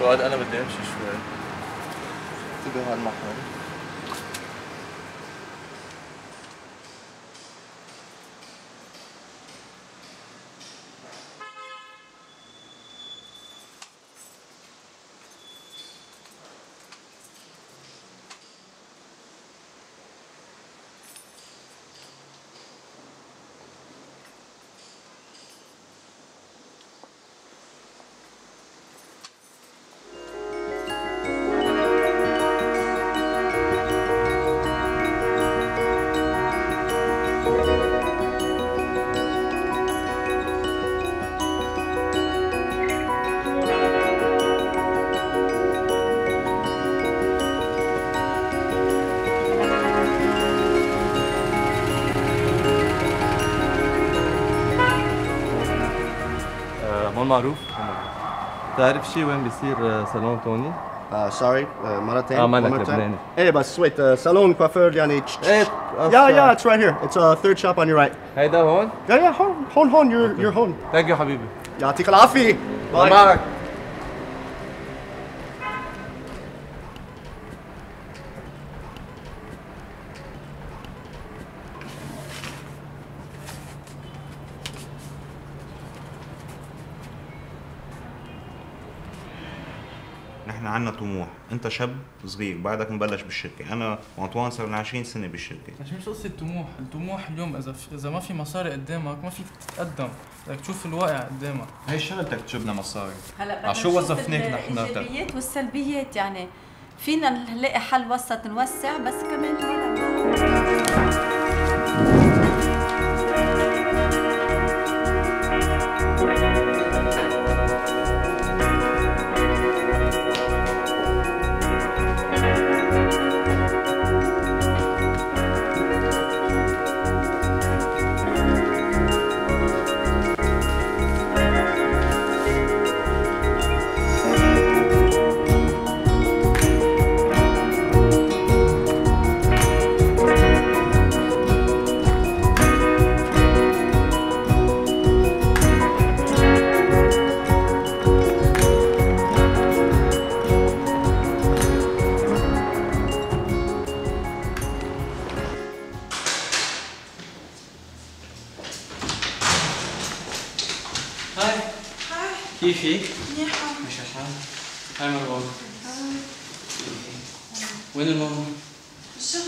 الواد انا بدي امشي شوي. انتبه هالمحل. معروف؟ تعرف شي وين بيصير صالون توني؟ سوري مرتين مرتين ايه بس ويت صالون كوافير يعني ايه يا اتس رايت هير اتس ثيرد شوب اون يور رايت هيدا هون؟ يا هون يور هون ثانك يو حبيبي يعطيك العافية باي معك احنا عندنا طموح، انت شاب صغير بعدك مبلش بالشركه، انا وانطوان صرنا 20 سنه بالشركه. عشان شو قصه الطموح؟ الطموح اليوم اذا ما في مصاري قدامك ما فيك تتقدم، بدك تشوف الواقع قدامك. هي شغلتك تجيب لنا مصاري. هلا بدنا شو وظفناك نحن؟ الايجابيات والسلبيات يعني فينا نلاقي حل وسط نوسع بس كمان هذا كيفك؟ منيحة مش عشان هاي مروان وين الماما؟ بالشغل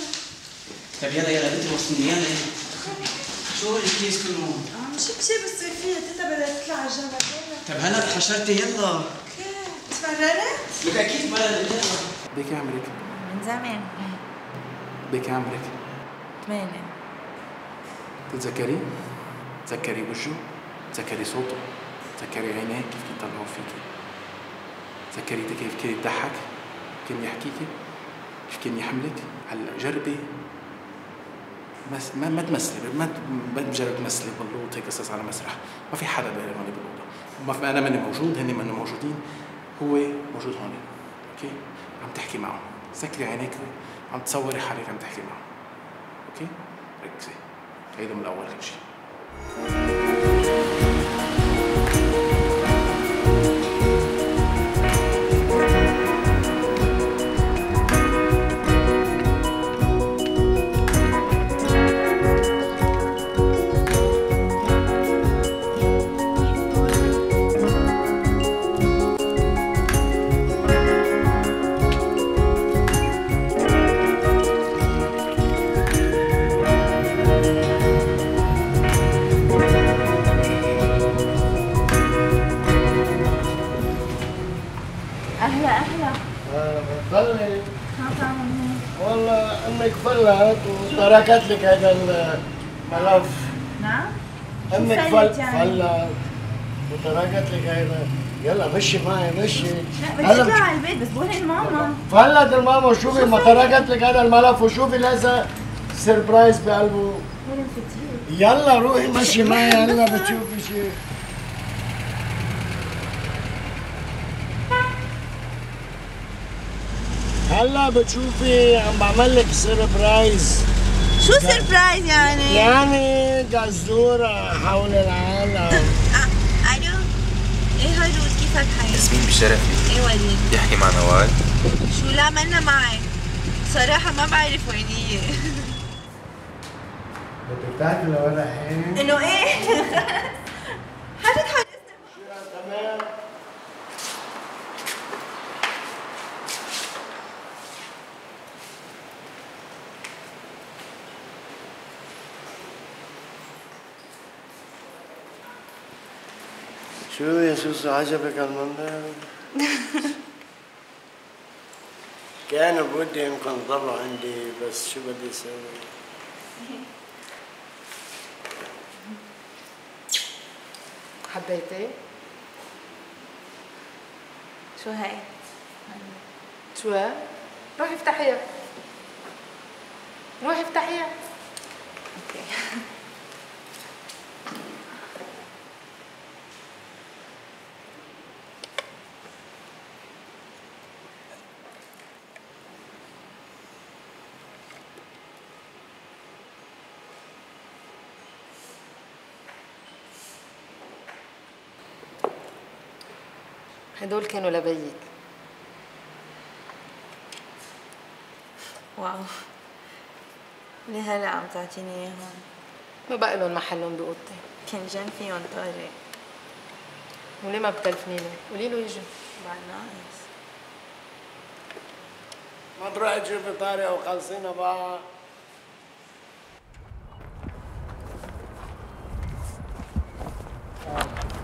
طيب يلا يلا انت وصلني يلا شو الكيس كله؟ مش بشي بالصيفية تيتا بدها تطلع على الجبل يلا طيب هلا اتحشرتي يلا كيف تمرنت؟ لك اكيد تمرنت يلا بكي عمرك؟ من زمان بكي عمرك؟ 8 بتتذكري؟ بتتذكري وجهه؟ بتتذكري صوته؟ تذكري عينيك كيف كنت طلعوا فيكي تذكريتي كيف كان يضحك كيف كان يحكيكي كيف كان يحملك هلا جربي ما تمثلي ما بتجربي تمثلي بلوط هيك قصص على مسرح ما في حدا بيعرف اني بالاوضه انا ماني موجود هن ماني موجودين هو موجود هون اوكي عم تحكي معه سكري عينيك عم تصوري حالك عم تحكي معه اوكي ركزي هيدا من الاول كل شيء امك فلت وتركت لك هذا الملف نعم امك فلت يعني. وتركت لك هذا يلا مشي معي مشي لا بدي اطلع على البيت بس بقول الماما فلت الماما وشوفي ما تركت لك هذا الملف وشوفي لازا سربرايز بقلبه يلا روحي مشي معي هلا بتشوفي شيء هلا بتشوفي عم بعمل لك سربرايز شو سربرايز يعني؟ يعني جزورة حول العالم الو ايه هدول كيفك حياتي؟ ياسمين بالشرف ايه وليد؟ يحكي مع نوال؟ شو اللي عملنا معي؟ صراحة ما بعرف وين هي. بدك تعرفي لولا حين؟ انه ايه؟ حضرتك حدثنا تمام. شو يا سوسو عجبك المنظر؟ كان بودي يمكن ضلوا عندي بس شو بدي اسوي؟ حبيتي؟ شو هاي؟ شو ها؟ روحي افتحيها روحي افتحيها اوكي هدول كانوا لبيك. واو لهلا عم تعطيني اياهم. ما بقى لهم محلهم بأوضتي. فيهم فيهم طارق. وليه ما بتلفني له؟ قولي له يجي. بعد ناقص. ما تروحي تشوفي طارق وخلصينا بقى.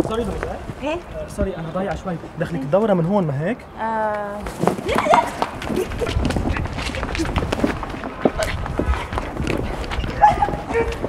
سوري دكتور ايه؟ سوري انا ضايعه شوي، دخلك الدوره من هون ما هيك؟ لا لا